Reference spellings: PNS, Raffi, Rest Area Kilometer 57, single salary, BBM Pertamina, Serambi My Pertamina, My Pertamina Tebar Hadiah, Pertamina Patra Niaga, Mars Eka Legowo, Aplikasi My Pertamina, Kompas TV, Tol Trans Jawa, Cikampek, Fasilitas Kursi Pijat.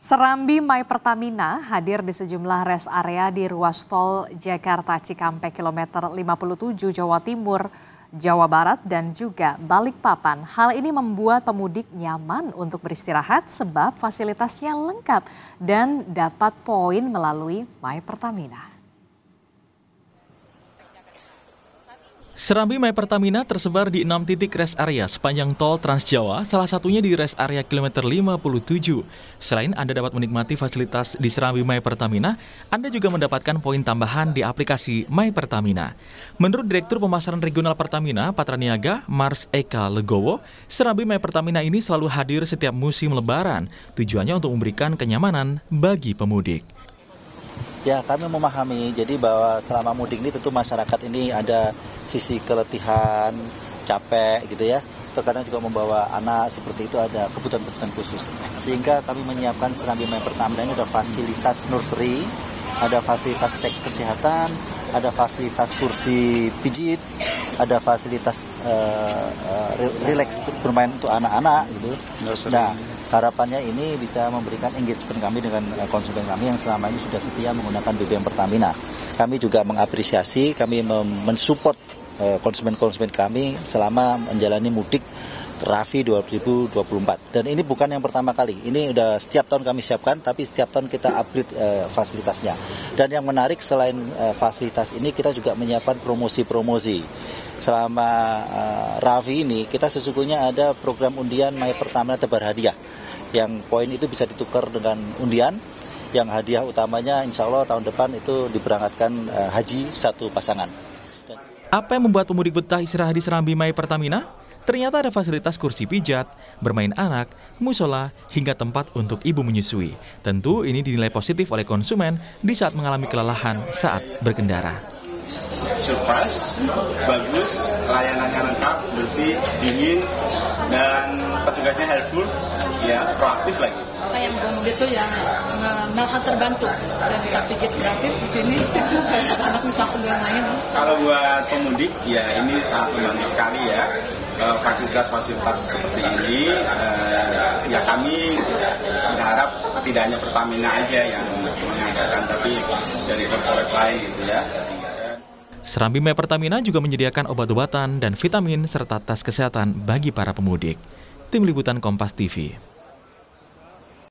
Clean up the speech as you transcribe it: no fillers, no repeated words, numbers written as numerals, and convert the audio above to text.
Serambi My Pertamina hadir di sejumlah rest area di ruas tol Jakarta Cikampek kilometer 57 Jawa Timur, Jawa Barat dan juga Balikpapan. Hal ini membuat pemudik nyaman untuk beristirahat sebab fasilitasnya lengkap dan dapat poin melalui My Pertamina. Serambi My Pertamina tersebar di 6 titik rest area sepanjang Tol Trans Jawa, salah satunya di rest area kilometer 57. Selain Anda dapat menikmati fasilitas di Serambi My Pertamina, Anda juga mendapatkan poin tambahan di aplikasi My Pertamina. Menurut Direktur Pemasaran Regional Pertamina Patra Niaga, Mars Eka Legowo, Serambi My Pertamina ini selalu hadir setiap musim lebaran, tujuannya untuk memberikan kenyamanan bagi pemudik. Ya, kami memahami jadi bahwa selama mudik ini tentu masyarakat ini ada sisi keletihan, capek gitu ya. Terkadang juga membawa anak seperti itu ada kebutuhan-kebutuhan khusus. Sehingga kami menyiapkan Serambi My Pertamina ini ada fasilitas nursery, ada fasilitas cek kesehatan, ada fasilitas kursi pijit, ada fasilitas relax bermain untuk anak-anak gitu. Nah, harapannya ini bisa memberikan engagement kami dengan konsumen kami yang selama ini sudah setia menggunakan BBM Pertamina. Kami juga mengapresiasi, kami mensupport konsumen-konsumen kami selama menjalani mudik Raffi 2024. Dan ini bukan yang pertama kali, ini udah setiap tahun kami siapkan, tapi setiap tahun kita upgrade fasilitasnya. Dan yang menarik selain fasilitas ini, kita juga menyiapkan promosi-promosi. Selama Raffi ini, kita sesungguhnya ada program undian My Pertamina Tebar Hadiah. Yang poin itu bisa ditukar dengan undian, yang hadiah utamanya insya Allah tahun depan itu diberangkatkan haji satu pasangan. Apa yang membuat pemudik betah istirahat di Serambi My Pertamina? Ternyata ada fasilitas kursi pijat, bermain anak, musola, hingga tempat untuk ibu menyusui. Tentu ini dinilai positif oleh konsumen di saat mengalami kelelahan saat berkendara. Surprise, bagus, layanannya lengkap, bersih, dingin, dan petugasnya helpful. Ya, proaktif lagi. Apa yang ngomong itu ya malah terbantu. Saya bisa pijit gratis di sini. Anak bisa main. Kalau buat pemudik ya ini sangat membantu sekali ya. Fasilitas-fasilitas seperti ini ya kami berharap tidak hanya Pertamina aja yang mengadakan tapi dari korporat lain gitu ya. Serambi My Pertamina juga menyediakan obat-obatan dan vitamin serta tas kesehatan bagi para pemudik. Tim Liputan Kompas TV.